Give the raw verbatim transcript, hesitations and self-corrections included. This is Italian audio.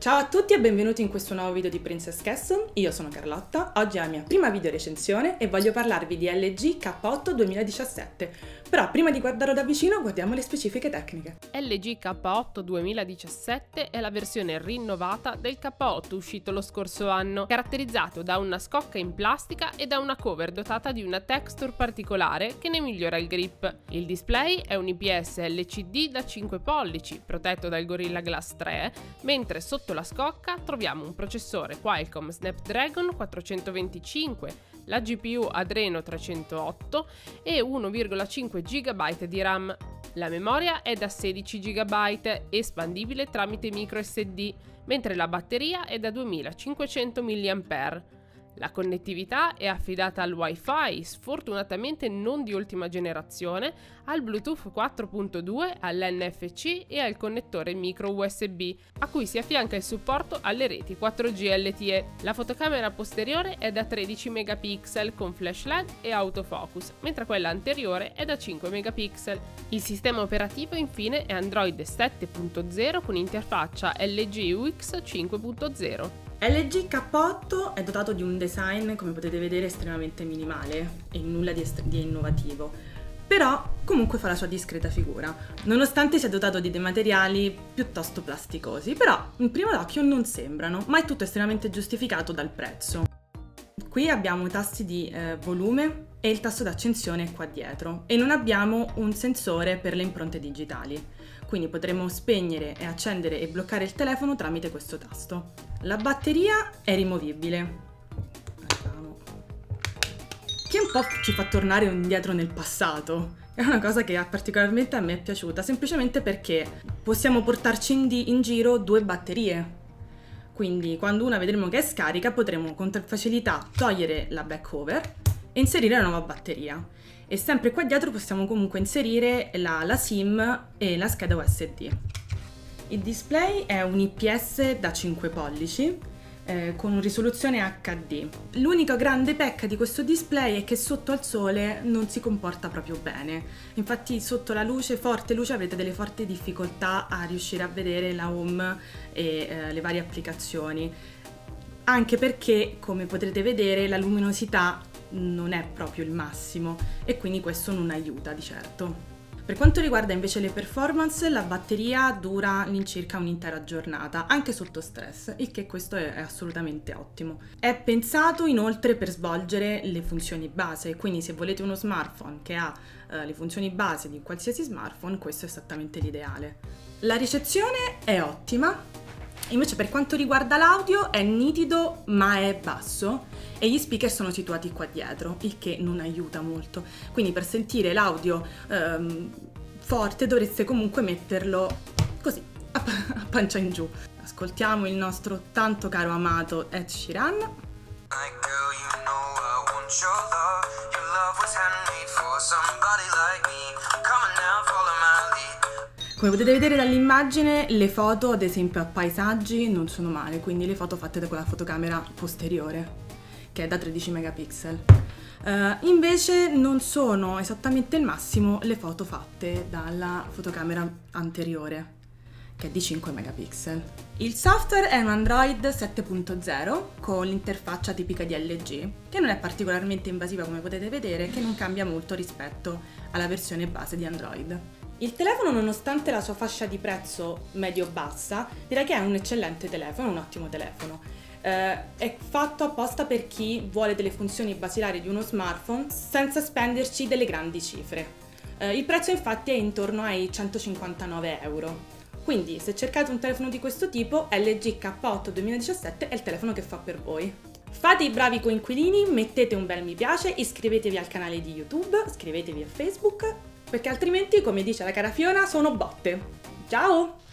Ciao a tutti e benvenuti in questo nuovo video di Princess Castle, io sono Carlotta, oggi è la mia prima video recensione e voglio parlarvi di L G K otto duemiladiciassette, però prima di guardarlo da vicino guardiamo le specifiche tecniche. L G K otto duemiladiciassette è la versione rinnovata del K otto uscito lo scorso anno, caratterizzato da una scocca in plastica e da una cover dotata di una texture particolare che ne migliora il grip. Il display è un I P S L C D da cinque pollici, protetto dal Gorilla Glass tre, mentre sotto la scocca troviamo un processore Qualcomm Snapdragon quattrocentoventicinque, la G P U Adreno trecentootto e uno virgola cinque giga byte di RAM. La memoria è da sedici giga byte, espandibile tramite microSD, mentre la batteria è da duemilacinquecento milliampere-ora. La connettività è affidata al Wi-Fi, sfortunatamente non di ultima generazione, al Bluetooth quattro punto due, all'N F C e al connettore micro U S B, a cui si affianca il supporto alle reti quattro G L T E. La fotocamera posteriore è da tredici megapixel con flash L E D e autofocus, mentre quella anteriore è da cinque megapixel. Il sistema operativo infine è Android sette punto zero con interfaccia L G U X cinque punto zero. L G K otto è dotato di un design, come potete vedere, estremamente minimale e nulla di, di innovativo, però comunque fa la sua discreta figura, nonostante sia dotato di dei materiali piuttosto plasticosi, però in primo occhio non sembrano, ma è tutto estremamente giustificato dal prezzo. Qui abbiamo i tasti di eh, volume e il tasto d'accensione qua dietro e non abbiamo un sensore per le impronte digitali, quindi potremo spegnere e accendere e bloccare il telefono tramite questo tasto. La batteria è rimovibile, che un po' ci fa tornare indietro nel passato. È una cosa che particolarmente a me è piaciuta, semplicemente perché possiamo portarci in, in giro due batterie. Quindi quando una vedremo che è scarica potremo con facilità togliere la back cover e inserire la nuova batteria. E sempre qua dietro possiamo comunque inserire la, la SIM e la scheda U S B. Il display è un I P S da cinque pollici eh, con risoluzione H D. L'unica grande pecca di questo display è che sotto al sole non si comporta proprio bene. Infatti sotto la luce, forte luce, avrete delle forti difficoltà a riuscire a vedere la home e eh, le varie applicazioni. Anche perché, come potrete vedere, la luminosità non è proprio il massimo e quindi questo non aiuta di certo. Per quanto riguarda invece le performance, la batteria dura all'incirca un'intera giornata, anche sotto stress, il che questo è assolutamente ottimo. È pensato inoltre per svolgere le funzioni base, quindi se volete uno smartphone che ha eh, le funzioni base di qualsiasi smartphone, questo è esattamente l'ideale. La ricezione è ottima, invece per quanto riguarda l'audio è nitido ma è basso e gli speaker sono situati qua dietro, il che non aiuta molto, quindi per sentire l'audio ehm, forte dovreste comunque metterlo così, a, a pancia in giù. Ascoltiamo il nostro tanto caro amato Ed Sheeran. Come potete vedere dall'immagine, le foto, ad esempio a paesaggi, non sono male, quindi le foto fatte da quella fotocamera posteriore, che è da tredici megapixel. Uh, invece non sono esattamente il massimo le foto fatte dalla fotocamera anteriore, che è di cinque megapixel. Il software è un Android sette punto zero con l'interfaccia tipica di L G, che non è particolarmente invasiva come potete vedere, che non cambia molto rispetto alla versione base di Android. Il telefono, nonostante la sua fascia di prezzo medio-bassa, direi che è un eccellente telefono, un ottimo telefono. Uh, è fatto apposta per chi vuole delle funzioni basilari di uno smartphone senza spenderci delle grandi cifre. Uh, il prezzo infatti è intorno ai centocinquantanove euro, quindi se cercate un telefono di questo tipo L G K otto duemiladiciassette è il telefono che fa per voi. Fate i bravi coinquilini, mettete un bel mi piace, iscrivetevi al canale di YouTube, iscrivetevi a Facebook, perché altrimenti, come dice la cara Fiona, sono botte. Ciao!